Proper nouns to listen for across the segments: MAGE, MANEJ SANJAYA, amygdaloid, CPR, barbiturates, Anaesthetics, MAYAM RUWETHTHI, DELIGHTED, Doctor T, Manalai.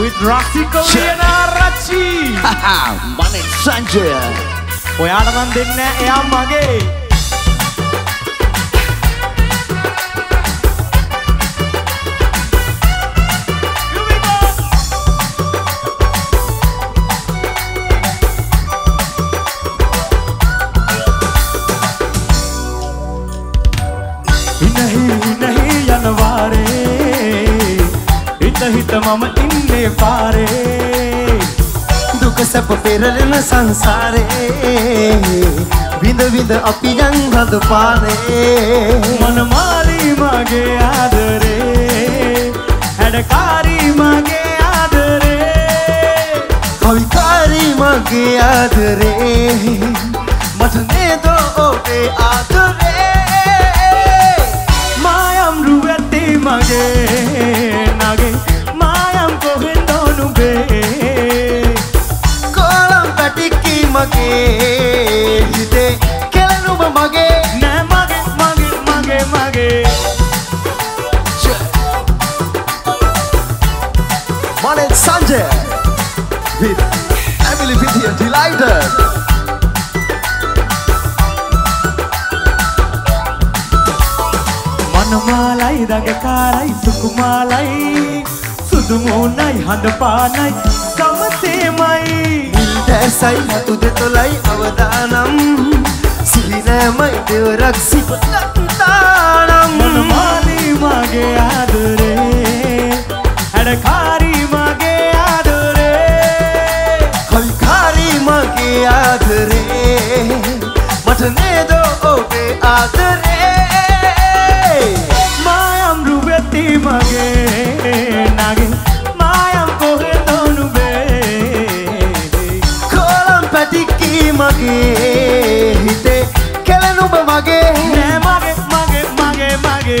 with Raksi Kaliana Rachi. Manej Sanjaya. We are on the MAGE. तमाम इन्ने पारे दुख सब पेरलन संसारे विद विद अपि रंग पारे मन मारी मागे आदरे हडकारी मागे आदरे हविकारी मागे आदरे मथने दो ओपे आदरे मायम रुवती मागे नागे Manej Sanjaya with Emily Vidya Delighted. Manamalai ragakarai sukumalai sudumonai handpanai kamsemai. Desai hatu de tolai avadanam silinamai dev raksi patanam. Manamali mage adure adakari mage adure khalikari mage adure matne do obe adure mayam rubeti mage nage mayam kohe donube kolam patiki mage hite kelenu mage ne mage mage mage mage.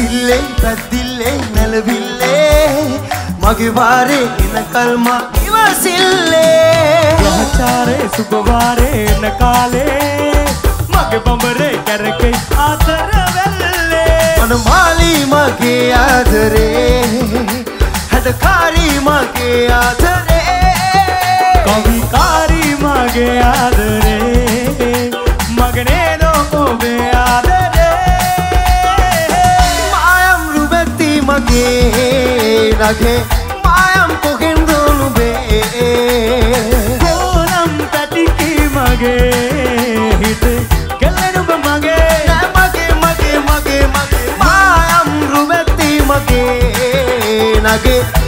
Sille badille nalville magware inakalma ivasille lahchare subware nakale magbambare karke atarvelle manmali mage adare hadkari mage adare kavikari mage adare magne no kobe adare mage nage mayam kohindolu be kolam patiki mage hite kelenu mage mage mage mage mage mayam rubeti mage nage